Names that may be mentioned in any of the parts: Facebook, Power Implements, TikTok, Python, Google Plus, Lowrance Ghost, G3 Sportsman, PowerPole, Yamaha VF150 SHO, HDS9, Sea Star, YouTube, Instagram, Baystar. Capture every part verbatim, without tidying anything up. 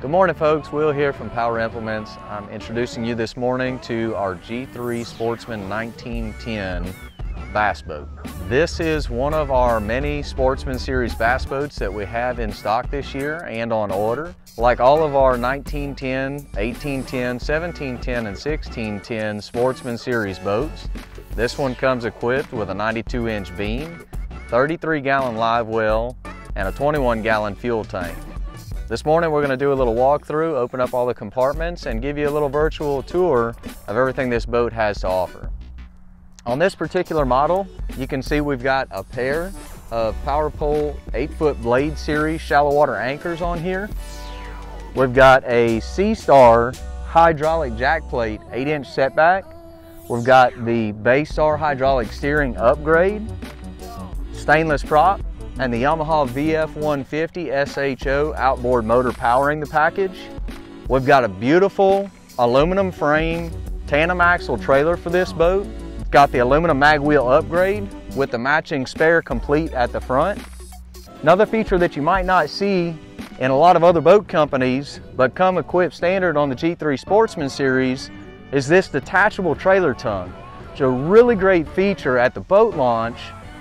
Good morning, folks. Will here from Power Implements. I'm introducing you this morning to our G three Sportsman nineteen ten bass boat. This is one of our many Sportsman Series bass boats that we have in stock this year and on order. Like all of our nineteen ten, eighteen ten, seventeen ten, and sixteen ten Sportsman Series boats, this one comes equipped with a ninety-two inch beam, thirty-three gallon live well, and a twenty-one gallon fuel tank. This morning we're going to do a little walkthrough, open up all the compartments, and give you a little virtual tour of everything this boat has to offer. On this particular model, you can see we've got a pair of PowerPole eight foot Blade Series shallow water anchors on here. We've got a Sea Star hydraulic jack plate eight inch setback. We've got the Baystar hydraulic steering upgrade, stainless prop, and the Yamaha V F one fifty S H O outboard motor powering the package. We've got a beautiful aluminum frame tandem axle trailer for this boat. It's got the aluminum mag wheel upgrade with the matching spare complete at the front. Another feature that you might not see in a lot of other boat companies, but come equipped standard on the G three Sportsman Series, is this detachable trailer tongue. It's a really great feature at the boat launch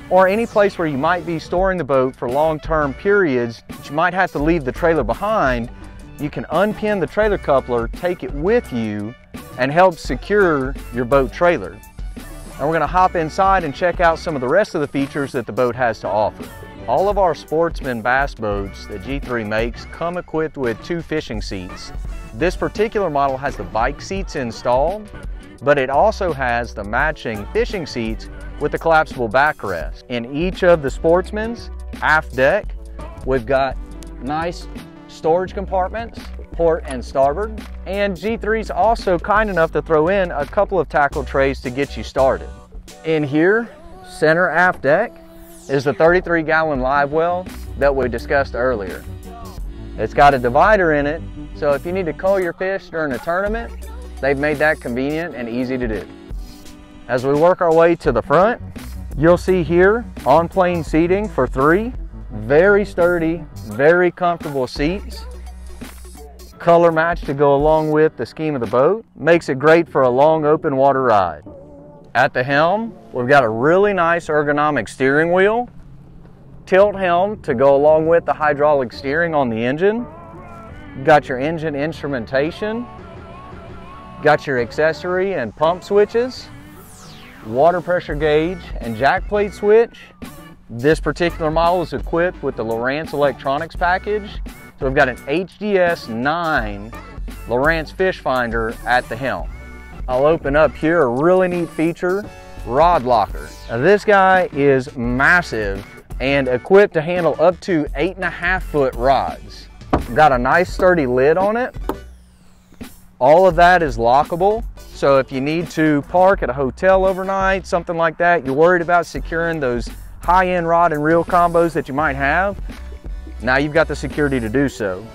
or any place where you might be storing the boat for long-term periods that you might have to leave the trailer behind. You can unpin the trailer coupler, take it with you, and help secure your boat trailer. And we're going to hop inside and check out some of the rest of the features that the boat has to offer. All of our Sportsman bass boats that G three makes come equipped with two fishing seats. This particular model has the bike seats installed, but it also has the matching fishing seats with the collapsible backrest. In each of the Sportsman's aft deck, we've got nice storage compartments, port and starboard, and G three's also kind enough to throw in a couple of tackle trays to get you started. In here, center aft deck, is the thirty-three gallon live well that we discussed earlier. It's got a divider in it, so if you need to cull your fish during a tournament, they've made that convenient and easy to do. As we work our way to the front, you'll see here on-plane seating for three. Very sturdy, very comfortable seats. Color match to go along with the scheme of the boat. Makes it great for a long open water ride. At the helm, we've got a really nice ergonomic steering wheel. Tilt helm to go along with the hydraulic steering on the engine. You've got your engine instrumentation. Got your accessory and pump switches, water pressure gauge, and jack plate switch. This particular model is equipped with the Lowrance electronics package. So we've got an H D S nine Lowrance fish finder at the helm. I'll open up here a really neat feature, rod locker. Now this guy is massive and equipped to handle up to eight and a half foot rods. Got a nice sturdy lid on it. All of that is lockable, so if you need to park at a hotel overnight, something like that, you're worried about securing those high-end rod and reel combos that you might have, now you've got the security to do so.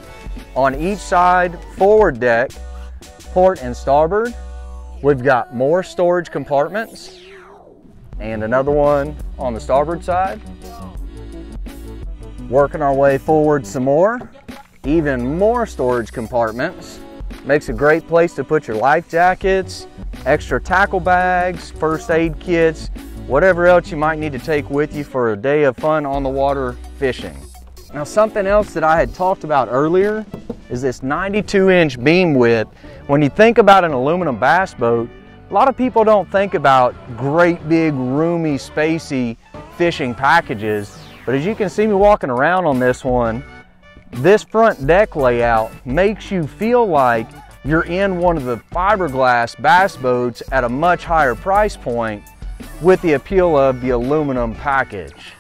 On each side, forward deck, port and starboard, we've got more storage compartments, and another one on the starboard side. Working our way forward some more, even more storage compartments. Makes a great place to put your life jackets, extra tackle bags, first aid kits, whatever else you might need to take with you for a day of fun on the water fishing. Now something else that I had talked about earlier is this ninety-two inch beam width. When you think about an aluminum bass boat, a lot of people don't think about great big roomy, spacey fishing packages, but as you can see me walking around on this one, this front deck layout makes you feel like you're in one of the fiberglass bass boats at a much higher price point with the appeal of the aluminum package.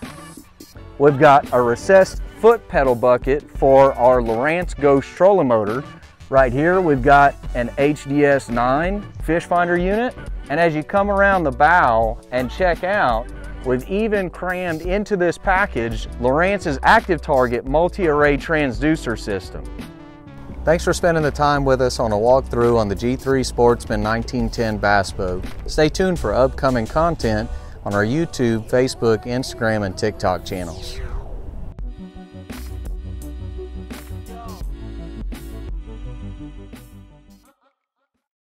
We've got a recessed foot pedal bucket for our Lowrance Ghost trolling motor. Right here we've got an H D S nine fish finder unit, and as you come around the bow and check out, we've even crammed into this package Lowrance's Active Target multi-array transducer system. Thanks for spending the time with us on a walkthrough on the G three Sportsman nineteen ten bass boat. Stay tuned for upcoming content on our YouTube, Facebook, Instagram, and TikTok channels.